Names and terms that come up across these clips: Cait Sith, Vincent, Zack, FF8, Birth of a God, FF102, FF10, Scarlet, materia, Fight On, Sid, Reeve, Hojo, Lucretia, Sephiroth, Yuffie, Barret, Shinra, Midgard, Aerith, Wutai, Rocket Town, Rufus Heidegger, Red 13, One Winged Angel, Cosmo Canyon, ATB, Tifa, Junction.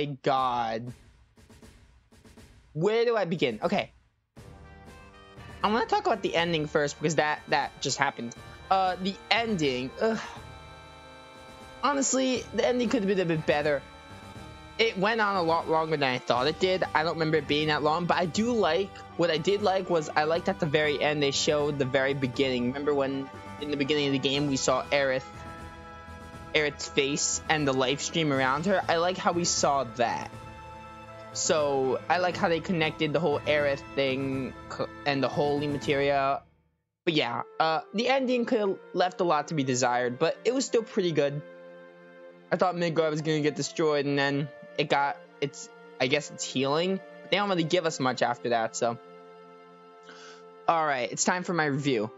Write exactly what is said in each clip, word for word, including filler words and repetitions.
my god. Where do I begin? Okay. I'm gonna talk about the ending first because that that just happened. Uh, the ending. Ugh. Honestly, the ending could have been a bit better. It went on a lot longer than I thought it did. I don't remember it being that long, but I do like, what I did like was I liked at the very end they showed the very beginning. Remember when in the beginning of the game we saw Aerith, Aerith's face and the live stream around her? I like how we saw that. So I like how they connected the whole Aerith thing and the holy materia. But yeah, uh, the ending could have left a lot to be desired, but it was still pretty good. I thought Midgard was gonna get destroyed, and then it got it's. I guess it's healing. But they don't really give us much after that, so. All right, it's time for my review.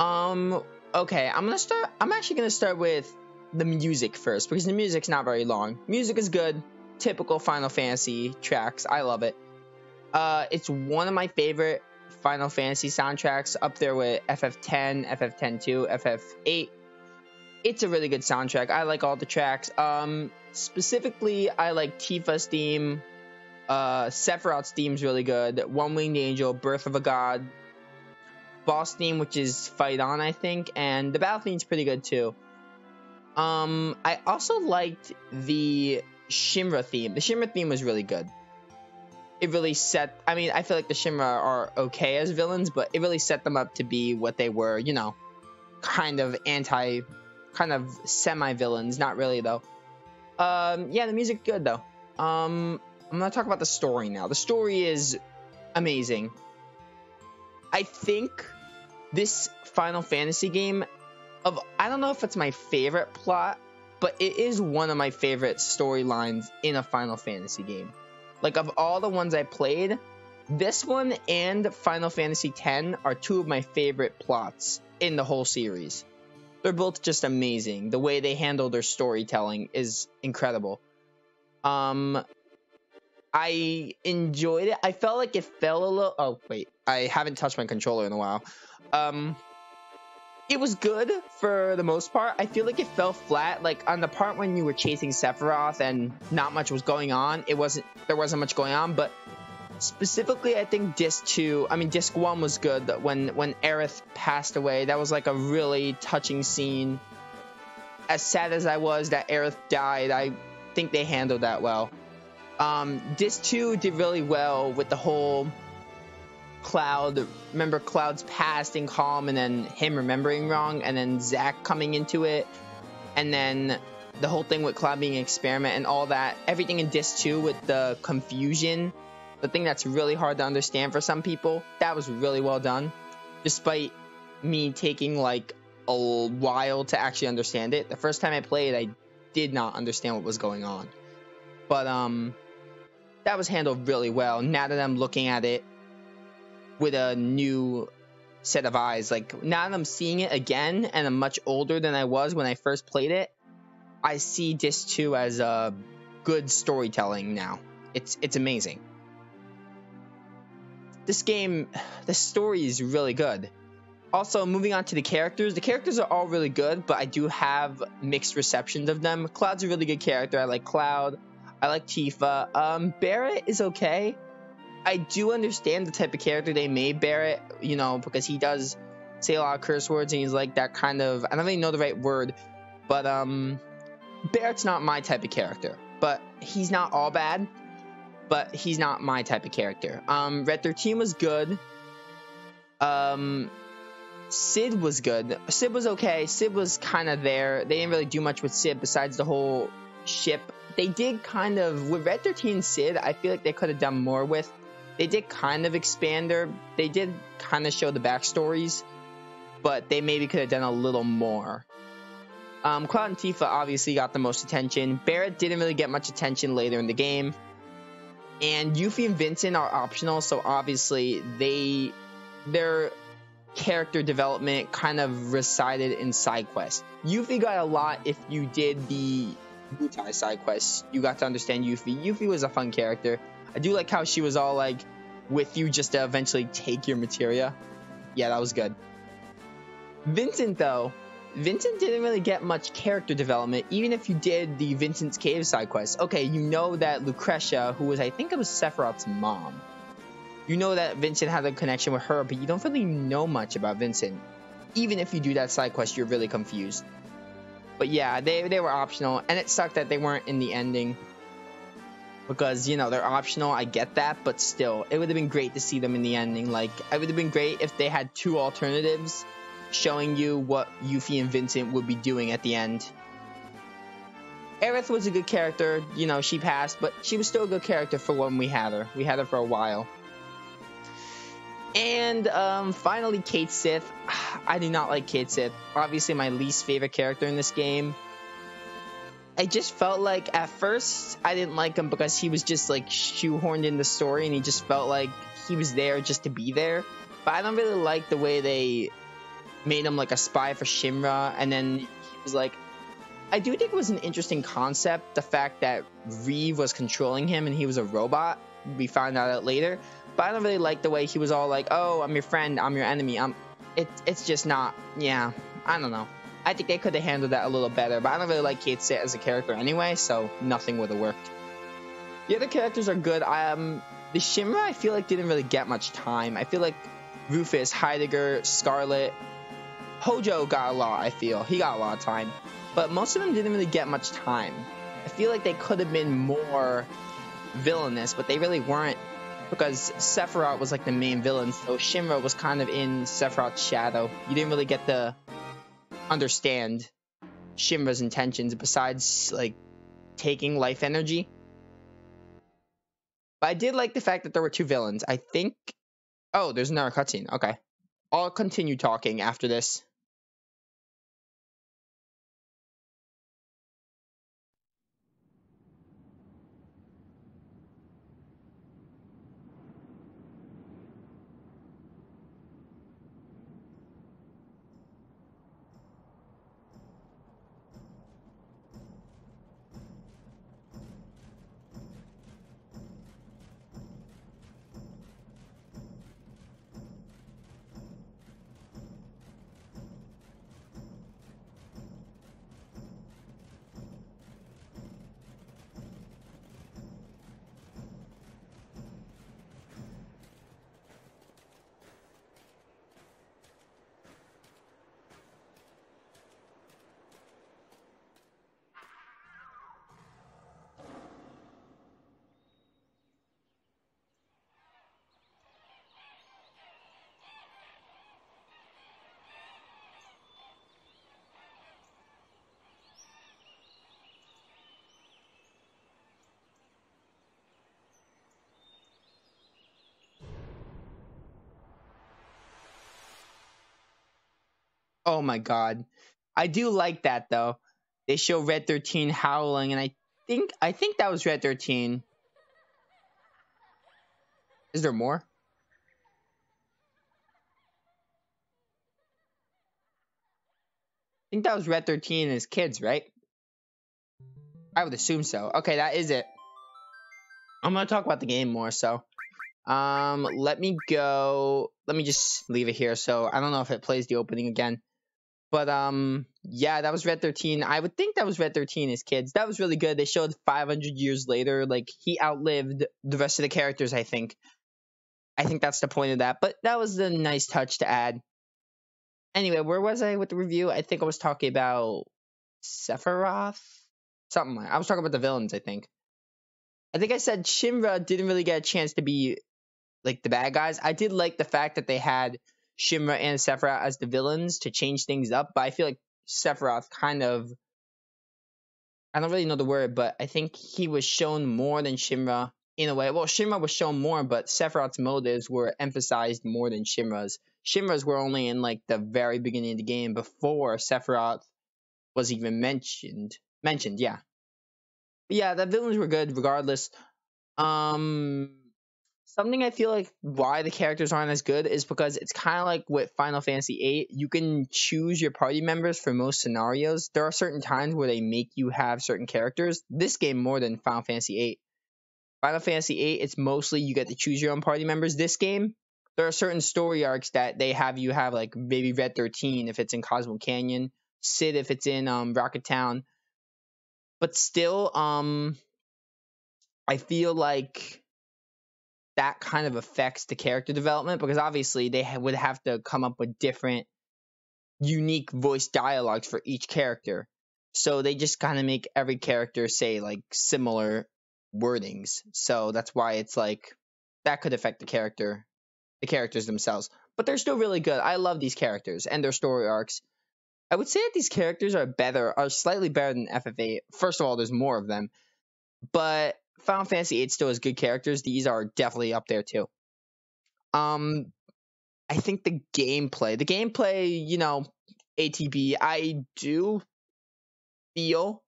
Um. Okay, I'm gonna start. I'm actually gonna start with the music first because the music's not very long. Music is good. Typical Final Fantasy tracks. I love it. Uh, it's one of my favorite Final Fantasy soundtracks, up there with F F ten, F F ten two, F F eight. It's a really good soundtrack. I like all the tracks. Um, specifically, I like Tifa's theme. Uh, Sephiroth's theme is really good. One Winged Angel, Birth of a God. Boss theme, which is Fight On, I think. And the battle theme's pretty good, too. Um, I also liked the Shinra theme. The Shinra theme was really good. It really set... I mean, I feel like the Shinra are okay as villains, but it really set them up to be what they were, you know, kind of anti... kind of semi-villains. Not really, though. Um, yeah, the music good, though. Um, I'm gonna talk about the story now. The story is amazing. I think this Final Fantasy game of... I don't know if it's my favorite plot, but it is one of my favorite storylines in a Final Fantasy game. Like, of all the ones I played, this one and Final Fantasy X are two of my favorite plots in the whole series. They're both just amazing. The way they handle their storytelling is incredible. Um, I enjoyed it. I felt like it fell a little... Oh, wait. I haven't touched my controller in a while. Um, it was good for the most part. I feel like it fell flat. Like, on the part when you were chasing Sephiroth and not much was going on, it wasn't... there wasn't much going on, but... specifically, I think disc two, I mean, disc one was good. When when Aerith passed away, that was like a really touching scene. As sad as I was that Aerith died, I think they handled that well. Um, disc two did really well with the whole Cloud, remember Cloud's past in Calm, and then him remembering wrong, and then Zack coming into it, and then the whole thing with Cloud being an experiment and all that. Everything in disc two with the confusion. The thing that's really hard to understand for some people, that was really well done. Despite me taking like a while to actually understand it. The first time I played, I did not understand what was going on. But um, that was handled really well. Now that I'm looking at it with a new set of eyes, like now that I'm seeing it again and I'm much older than I was when I first played it, I see disc two as a uh, good storytelling now. It's it's amazing. This game, the story is really good. Also, moving on to the characters. The characters are all really good, but I do have mixed receptions of them. Cloud's a really good character. I like Cloud. I like Tifa. Um, Barret is okay. I do understand the type of character they made Barret, you know, because he does say a lot of curse words, and he's like that kind of... I don't really know the right word, but um, Barret's not my type of character. But he's not all bad. But he's not my type of character. Um, Red thirteen was good. Um, Sid was good. Sid was okay. Sid was kind of there. They didn't really do much with Sid besides the whole ship. They did kind of... with Red thirteen Sid, I feel like they could have done more with. They did kind of expand their... They did kind of show the backstories. But they maybe could have done a little more. Um, Cloud and Tifa obviously got the most attention. Barret didn't really get much attention later in the game. And Yuffie and Vincent are optional, so obviously they their character development kind of resided in side quests. Yuffie got a lot if you did the Wutai side quests. You got to understand Yuffie. Yuffie was a fun character. I do like how she was all like with you just to eventually take your materia. Yeah, that was good. Vincent though, Vincent didn't really get much character development, even if you did the Vincent's Cave side quest. Okay, you know that Lucretia, who was, I think it was Sephiroth's mom, you know that Vincent had a connection with her, but you don't really know much about Vincent. Even if you do that side quest, you're really confused. But yeah, they, they were optional, and it sucked that they weren't in the ending. Because, you know, they're optional, I get that, but still, it would have been great to see them in the ending. Like, it would have been great if they had two alternatives showing you what Yuffie and Vincent would be doing at the end. Aerith was a good character, you know, she passed, but she was still a good character for when we had her. We had her for a while. And um, finally, Cait Sith. I do not like Cait Sith. Obviously my least favorite character in this game. I just felt like at first I didn't like him because he was just like shoehorned in the story and he just felt like he was there just to be there. But I don't really like the way they made him like a spy for Shinra, and then he was like, I do think it was an interesting concept, the fact that Reeve was controlling him and he was a robot. We found that out later. But I don't really like the way he was all like, oh, I'm your friend, I'm your enemy. I'm it, it's just not, yeah, I don't know. I think they could have handled that a little better, but I don't really like Cait Sith as a character anyway, so nothing would have worked. The other characters are good. Um, the Shinra, I feel like, didn't really get much time. I feel like Rufus, Heidegger, Scarlet, Hojo got a lot, I feel. He got a lot of time. But most of them didn't really get much time. I feel like they could have been more villainous, but they really weren't, because Sephiroth was like the main villain, so Shinra was kind of in Sephiroth's shadow. You didn't really get the... understand Shinra's intentions besides like taking life energy. But I did like the fact that there were two villains. I think oh there's another cutscene. Okay, I'll continue talking after this. Oh my god. I do like that though. They show Red thirteen howling, and I think I think that was Red thirteen. Is there more? I think that was Red thirteen and his kids, right? I would assume so. Okay, that is it. I'm gonna talk about the game more, so um let me go let me just leave it here. So I don't know if it plays the opening again. But, um, yeah, that was Red thirteen. I would think that was Red thirteen, his kids. That was really good. They showed five hundred years later. Like, he outlived the rest of the characters, I think. I think that's the point of that. But that was a nice touch to add. Anyway, where was I with the review? I think I was talking about Sephiroth? Something like that. I was talking about the villains, I think. I think I said Shinra didn't really get a chance to be, like, the bad guys. I did like the fact that they had Shinra and Sephiroth as the villains to change things up, but I feel like Sephiroth kind of, I don't really know the word, but I think he was shown more than Shinra in a way. Well, Shinra was shown more, but Sephiroth's motives were emphasized more than Shinra's. Shinra's were only in like the very beginning of the game before Sephiroth was even mentioned. Mentioned, yeah. But yeah, the villains were good regardless. Um... Something I feel like why the characters aren't as good is because it's kind of like with Final Fantasy eight. You can choose your party members for most scenarios. There are certain times where they make you have certain characters. This game more than Final Fantasy eight. Final Fantasy eight, it's mostly you get to choose your own party members. This game, there are certain story arcs that they have you have, like maybe Red thirteen if it's in Cosmo Canyon. Sid if it's in um, Rocket Town. But still, um, I feel like that kind of affects the character development, because obviously they ha would have to come up with different unique voice dialogues for each character. So they just kind of make every character say like similar wordings. So that's why it's like that could affect the character, the characters themselves. But they're still really good. I love these characters and their story arcs. I would say that these characters are better, are slightly better than F F eight. First of all, there's more of them. But Final Fantasy eight still has good characters. These are definitely up there too. Um, I think the gameplay, the gameplay, you know, A T B, I do feel,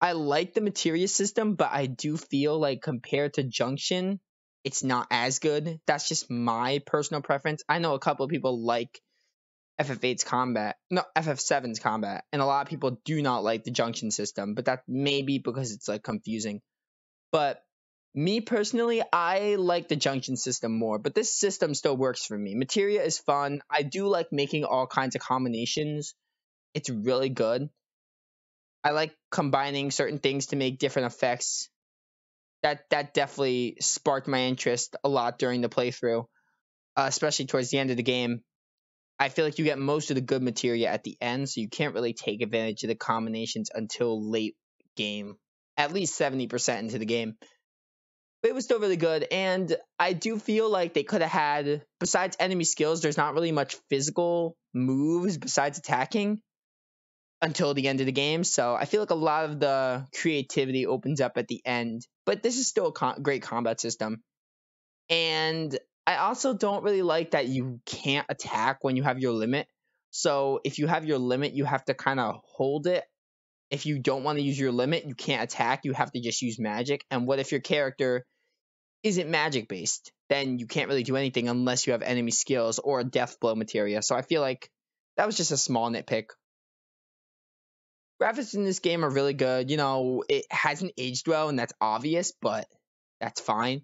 I like the materia system, but I do feel like compared to Junction, it's not as good. That's just my personal preference. I know a couple of people like F F eight's combat, no, F F seven's combat, and a lot of people do not like the Junction system, but that may be because it's like confusing. But me personally, I like the Junction system more, but this system still works for me. Materia is fun. I do like making all kinds of combinations. It's really good. I like combining certain things to make different effects. That that definitely sparked my interest a lot during the playthrough, uh, especially towards the end of the game. I feel like you get most of the good materia at the end, so you can't really take advantage of the combinations until late game. At least seventy percent into the game. But it was still really good, and I do feel like they could have had, besides enemy skills, there's not really much physical moves besides attacking until the end of the game, so I feel like a lot of the creativity opens up at the end. But this is still a co great combat system. And I also don't really like that you can't attack when you have your limit. So if you have your limit, you have to kind of hold it. If you don't want to use your limit, you can't attack. You have to just use magic. And what if your character isn't magic-based? Then you can't really do anything unless you have enemy skills or death blow materia. So I feel like that was just a small nitpick. Graphics in this game are really good. You know, it hasn't aged well, and that's obvious, but that's fine.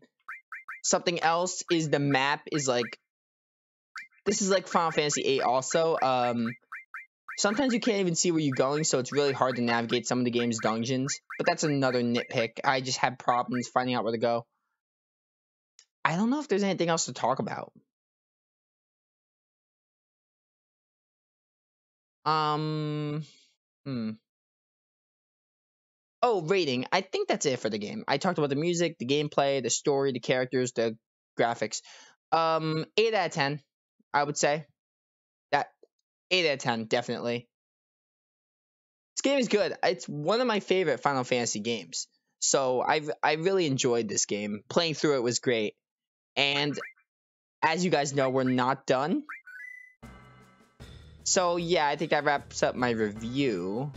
Something else is the map is like... This is like Final Fantasy eight also. Um... Sometimes you can't even see where you're going, so it's really hard to navigate some of the game's dungeons. But that's another nitpick. I just had problems finding out where to go. I don't know if there's anything else to talk about. Um, hmm. Oh, rating. I think that's it for the game. I talked about the music, the gameplay, the story, the characters, the graphics. Um, eight out of ten, I would say. eight out of ten, definitely. This game is good. It's one of my favorite Final Fantasy games. So I've, I really enjoyed this game. Playing through it was great. And as you guys know, we're not done. So yeah, I think that wraps up my review.